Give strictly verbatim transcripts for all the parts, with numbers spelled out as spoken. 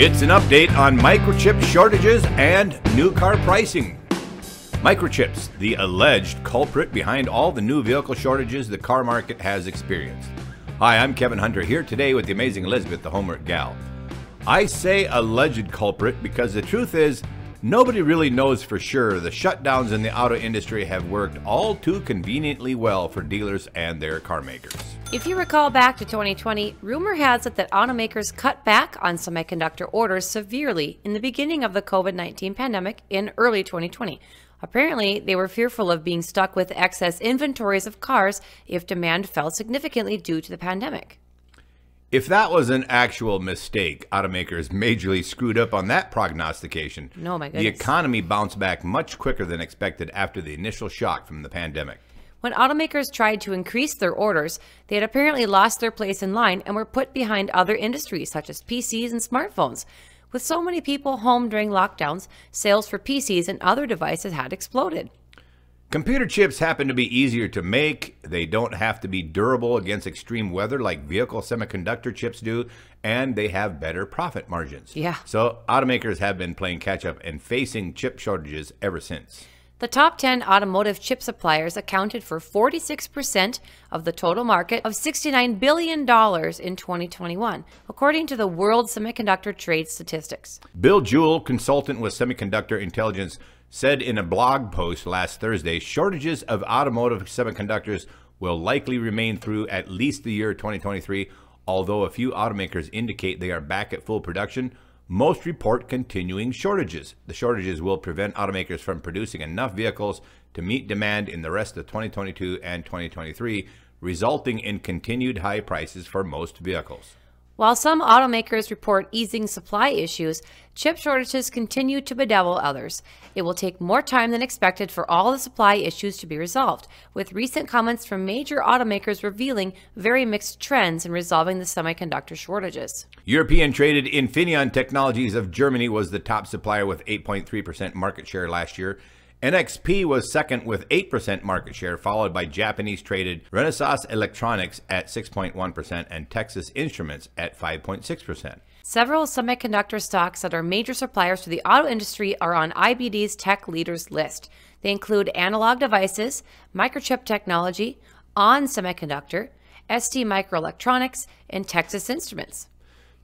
It's an update on microchip shortages and new car pricing. Microchips, the alleged culprit behind all the new vehicle shortages the car market has experienced. Hi, I'm Kevin Hunter, here today with the amazing Elizabeth, the Homework Gal. I say alleged culprit because the truth is, nobody really knows for sure. The shutdowns in the auto industry have worked all too conveniently well for dealers and their car makers. If you recall back to twenty twenty, rumor has it that automakers cut back on semiconductor orders severely in the beginning of the COVID nineteen pandemic in early twenty twenty. Apparently, they were fearful of being stuck with excess inventories of cars if demand fell significantly due to the pandemic. If that was an actual mistake, automakers majorly screwed up on that prognostication. No, my goodness. The economy bounced back much quicker than expected after the initial shock from the pandemic. When automakers tried to increase their orders, they had apparently lost their place in line and were put behind other industries such as P Cs and smartphones. With so many people home during lockdowns, sales for P Cs and other devices had exploded. Computer chips happen to be easier to make. They don't have to be durable against extreme weather like vehicle semiconductor chips do, and they have better profit margins. Yeah. So automakers have been playing catch up and facing chip shortages ever since. The top ten automotive chip suppliers accounted for forty-six percent of the total market of sixty-nine billion dollars in twenty twenty-one, according to the World Semiconductor Trade Statistics. Bill Jewell, consultant with Semiconductor Intelligence, said in a blog post last Thursday, shortages of automotive semiconductors will likely remain through at least the year twenty twenty-three, although a few automakers indicate they are back at full production. Most report continuing shortages. The shortages will prevent automakers from producing enough vehicles to meet demand in the rest of twenty twenty-two and twenty twenty-three, resulting in continued high prices for most vehicles. While some automakers report easing supply issues, chip shortages continue to bedevil others. It will take more time than expected for all the supply issues to be resolved, with recent comments from major automakers revealing very mixed trends in resolving the semiconductor shortages. European-traded Infineon Technologies of Germany was the top supplier with eight point three percent market share last year. N X P was second with eight percent market share, followed by Japanese-traded Renesas Electronics at six point one percent and Texas Instruments at five point six percent. Several semiconductor stocks that are major suppliers to the auto industry are on I B D's Tech Leaders list. They include Analog Devices, Microchip Technology, ON Semiconductor, S D Microelectronics, and Texas Instruments.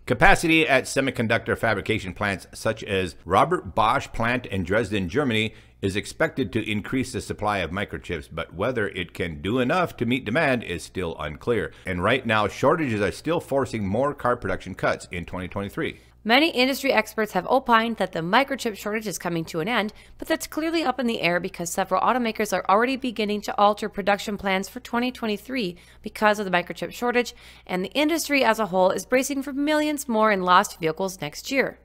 Capacity at semiconductor fabrication plants such as Robert Bosch plant in Dresden, Germany, is expected to increase the supply of microchips, but whether it can do enough to meet demand is still unclear. And right now, shortages are still forcing more car production cuts in twenty twenty-three. Many industry experts have opined that the microchip shortage is coming to an end, but that's clearly up in the air because several automakers are already beginning to alter production plans for twenty twenty-three because of the microchip shortage, and the industry as a whole is bracing for millions more in lost vehicles next year.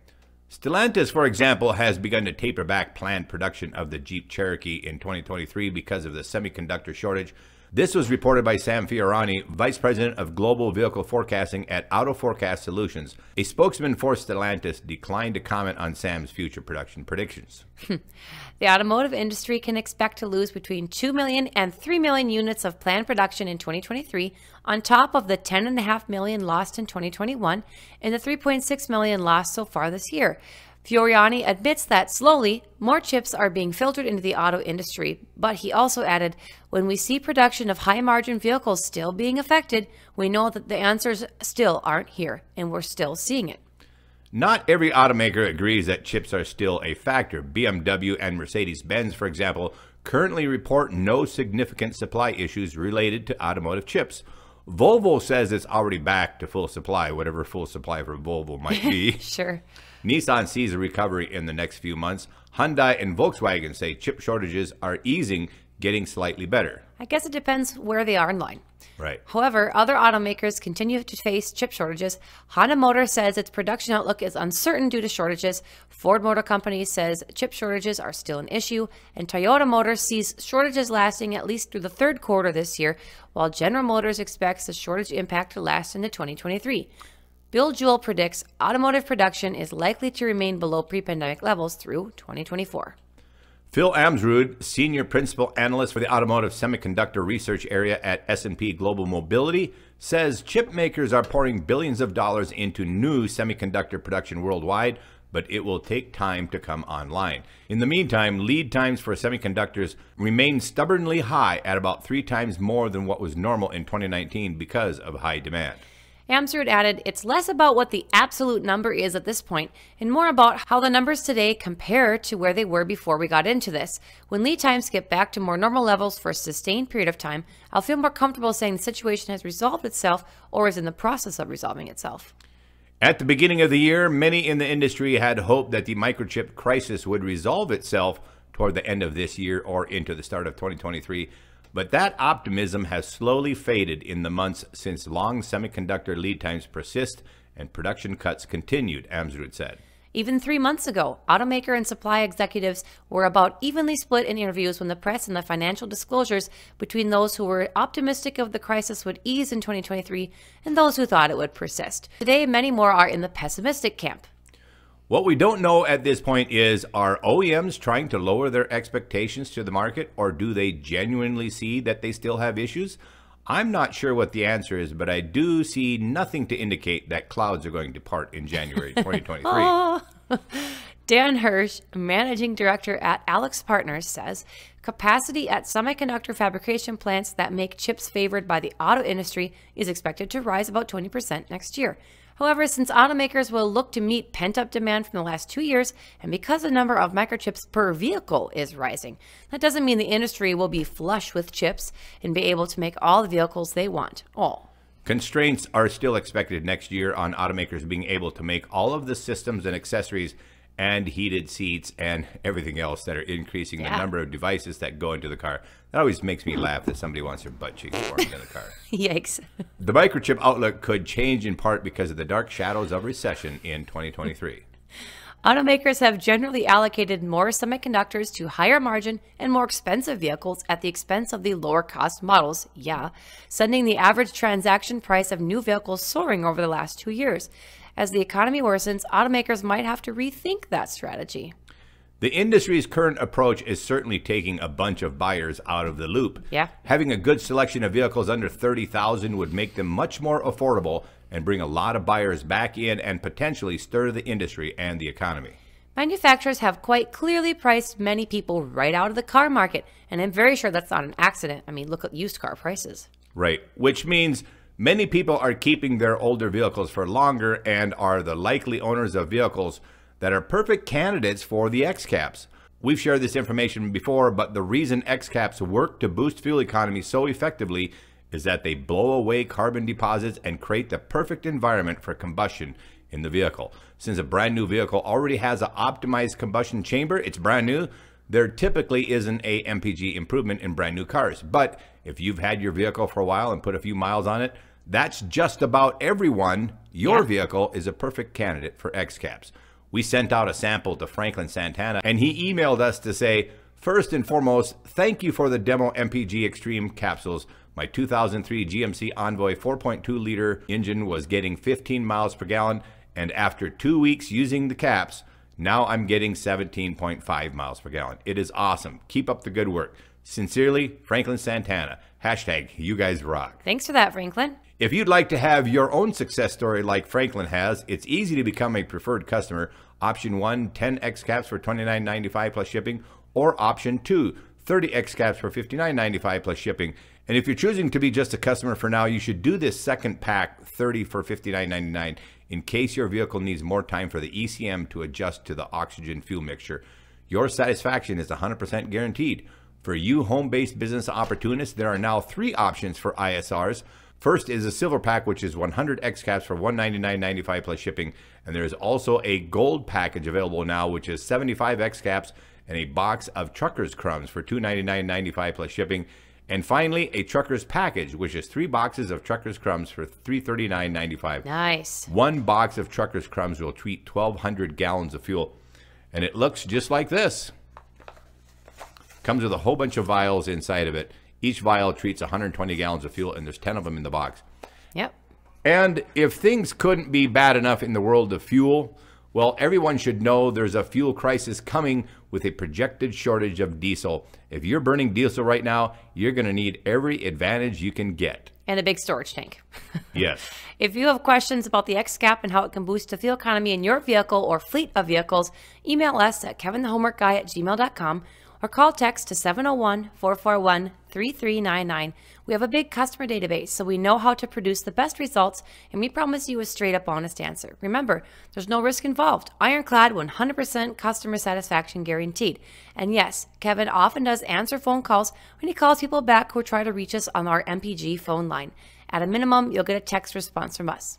Stellantis, for example, has begun to taper back planned production of the Jeep Cherokee in twenty twenty-three because of the semiconductor shortage. This was reported by Sam Fiorani, Vice President of Global Vehicle Forecasting at Auto Forecast Solutions. A spokesman for Stellantis declined to comment on Sam's future production predictions. The automotive industry can expect to lose between two million and three million units of planned production in twenty twenty-three, on top of the ten point five million lost in twenty twenty-one and the three point six million lost so far this year. Fiorani admits that slowly, more chips are being filtered into the auto industry, but he also added, when we see production of high-margin vehicles still being affected, we know that the answers still aren't here, and we're still seeing it. Not every automaker agrees that chips are still a factor. B M W and Mercedes-Benz, for example, currently report no significant supply issues related to automotive chips. Volvo says it's already back to full supply, whatever full supply for Volvo might be. Sure. Nissan sees a recovery in the next few months. Hyundai and Volkswagen say chip shortages are easing, getting slightly better. I guess it depends where they are in line. Right. However, other automakers continue to face chip shortages. Honda Motor says its production outlook is uncertain due to shortages. Ford Motor Company says chip shortages are still an issue. And Toyota Motor sees shortages lasting at least through the third quarter this year, while General Motors expects the shortage impact to last into twenty twenty-three. Bill Jewell predicts automotive production is likely to remain below pre-pandemic levels through twenty twenty-four. Phil Amsrud, Senior Principal Analyst for the Automotive Semiconductor Research Area at S and P Global Mobility, says chip makers are pouring billions of dollars into new semiconductor production worldwide, but it will take time to come online. In the meantime, lead times for semiconductors remain stubbornly high at about three times more than what was normal in twenty nineteen because of high demand. Amsrud added, it's less about what the absolute number is at this point and more about how the numbers today compare to where they were before we got into this. When lead times get back to more normal levels for a sustained period of time, I'll feel more comfortable saying the situation has resolved itself or is in the process of resolving itself. At the beginning of the year, many in the industry had hoped that the microchip crisis would resolve itself toward the end of this year or into the start of twenty twenty-three. But that optimism has slowly faded in the months since long semiconductor lead times persist and production cuts continued, Amsrud said. Even three months ago, automaker and supply executives were about evenly split in interviews when the press and the financial disclosures between those who were optimistic of the crisis would ease in twenty twenty-three and those who thought it would persist. Today, many more are in the pessimistic camp. What we don't know at this point is, are O E Ms trying to lower their expectations to the market, or do they genuinely see that they still have issues? I'm not sure what the answer is, but I do see nothing to indicate that clouds are going to part in January twenty twenty-three. Oh. Dan Hirsch, managing director at Alex Partners, says capacity at semiconductor fabrication plants that make chips favored by the auto industry is expected to rise about twenty percent next year. However, since automakers will look to meet pent-up demand from the last two years, and because the number of microchips per vehicle is rising, that doesn't mean the industry will be flush with chips and be able to make all the vehicles they want. All. Constraints are still expected next year on automakers being able to make all of the systems and accessories and heated seats and everything else that are increasing yeah. the number of devices that go into the car. That always makes me laugh that somebody wants their butt cheeks warmed in the car. Yikes. The microchip outlook could change in part because of the dark shadows of recession in twenty twenty-three. Automakers have generally allocated more semiconductors to higher margin and more expensive vehicles at the expense of the lower cost models, yeah, sending the average transaction price of new vehicles soaring over the last two years. As the economy worsens, automakers might have to rethink that strategy. The industry's current approach is certainly taking a bunch of buyers out of the loop. Yeah. Having a good selection of vehicles under thirty thousand dollars would make them much more affordable and bring a lot of buyers back in and potentially stir the industry and the economy. Manufacturers have quite clearly priced many people right out of the car market, and I'm very sure that's not an accident. I mean, look at used car prices. Right, which means many people are keeping their older vehicles for longer and are the likely owners of vehicles that are perfect candidates for the X-Caps. We've shared this information before, but the reason X-Caps work to boost fuel economy so effectively is that they blow away carbon deposits and create the perfect environment for combustion in the vehicle. Since a brand new vehicle already has an optimized combustion chamber, it's brand new, there typically isn't a M P G improvement in brand new cars. But if you've had your vehicle for a while and put a few miles on it, that's just about everyone. Your yeah. vehicle is a perfect candidate for X-Caps. We sent out a sample to Franklin Santana, and he emailed us to say, first and foremost, thank you for the demo M P G Xtreme capsules. My two thousand three G M C Envoy four point two liter engine was getting fifteen miles per gallon, and after two weeks using the caps, now I'm getting seventeen point five miles per gallon. It is awesome. Keep up the good work. Sincerely, Franklin Santana. Hashtag you guys rock. Thanks for that, Franklin. If you'd like to have your own success story like Franklin has, it's easy to become a preferred customer. Option one, ten X-Caps for twenty-nine ninety-five plus shipping, or option two, thirty X-Caps for fifty-nine ninety-five plus shipping. And if you're choosing to be just a customer for now, you should do this second pack, thirty for fifty-nine ninety-nine, in case your vehicle needs more time for the E C M to adjust to the oxygen fuel mixture. Your satisfaction is one hundred percent guaranteed. For you home-based business opportunists, there are now three options for I S Rs. First is a silver pack, which is one hundred X-Caps for one ninety-nine ninety-five plus shipping. And there is also a gold package available now, which is seventy-five X-Caps and a box of trucker's crumbs for two ninety-nine ninety-five plus shipping. And finally, a trucker's package, which is three boxes of trucker's crumbs for three thirty-nine ninety-five. Nice. One box of trucker's crumbs will treat twelve hundred gallons of fuel. And it looks just like this. Comes with a whole bunch of vials inside of it. Each vial treats one hundred twenty gallons of fuel, and there's ten of them in the box. Yep. And if things couldn't be bad enough in the world of fuel, well, everyone should know there's a fuel crisis coming with a projected shortage of diesel. If you're burning diesel right now, you're going to need every advantage you can get. And a big storage tank. Yes. If you have questions about the X-Cap and how it can boost the fuel economy in your vehicle or fleet of vehicles, email us at kevin the homework guy at gmail dot com or call text to seven oh one, four four one, three three nine nine. We have a big customer database, so we know how to produce the best results, and we promise you a straight-up honest answer. Remember, there's no risk involved. Ironclad, one hundred percent customer satisfaction guaranteed. And yes, Kevin often does answer phone calls when he calls people back who try to reach us on our M P G phone line. At a minimum, you'll get a text response from us.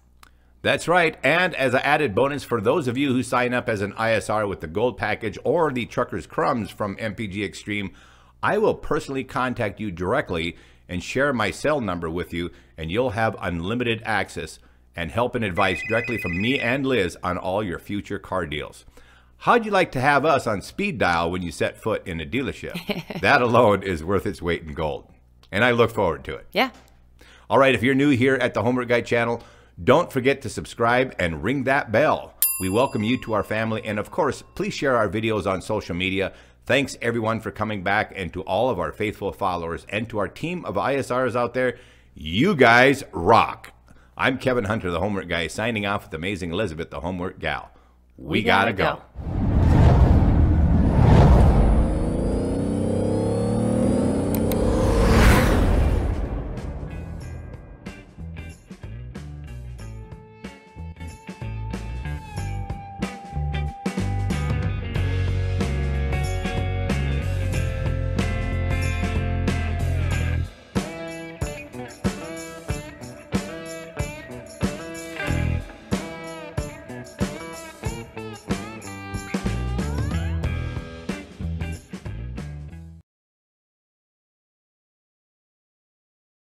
That's right. And as an added bonus for those of you who sign up as an I S R with the Gold Package or the Trucker's Crumbs from M P G Xtreme, I will personally contact you directly and share my cell number with you, and you'll have unlimited access and help and advice directly from me and Liz on all your future car deals. How'd you like to have us on speed dial when you set foot in a dealership? That alone is worth its weight in gold. And I look forward to it. Yeah. All right, if you're new here at the Homework Guy channel, don't forget to subscribe and ring that bell. We welcome you to our family, and of course, please share our videos on social media. Thanks everyone for coming back, and to all of our faithful followers and to our team of I S Rs out there, you guys rock. I'm Kevin Hunter, the Homework Guy, signing off with amazing Elizabeth, the Homework Gal. We, we gotta, gotta go. go.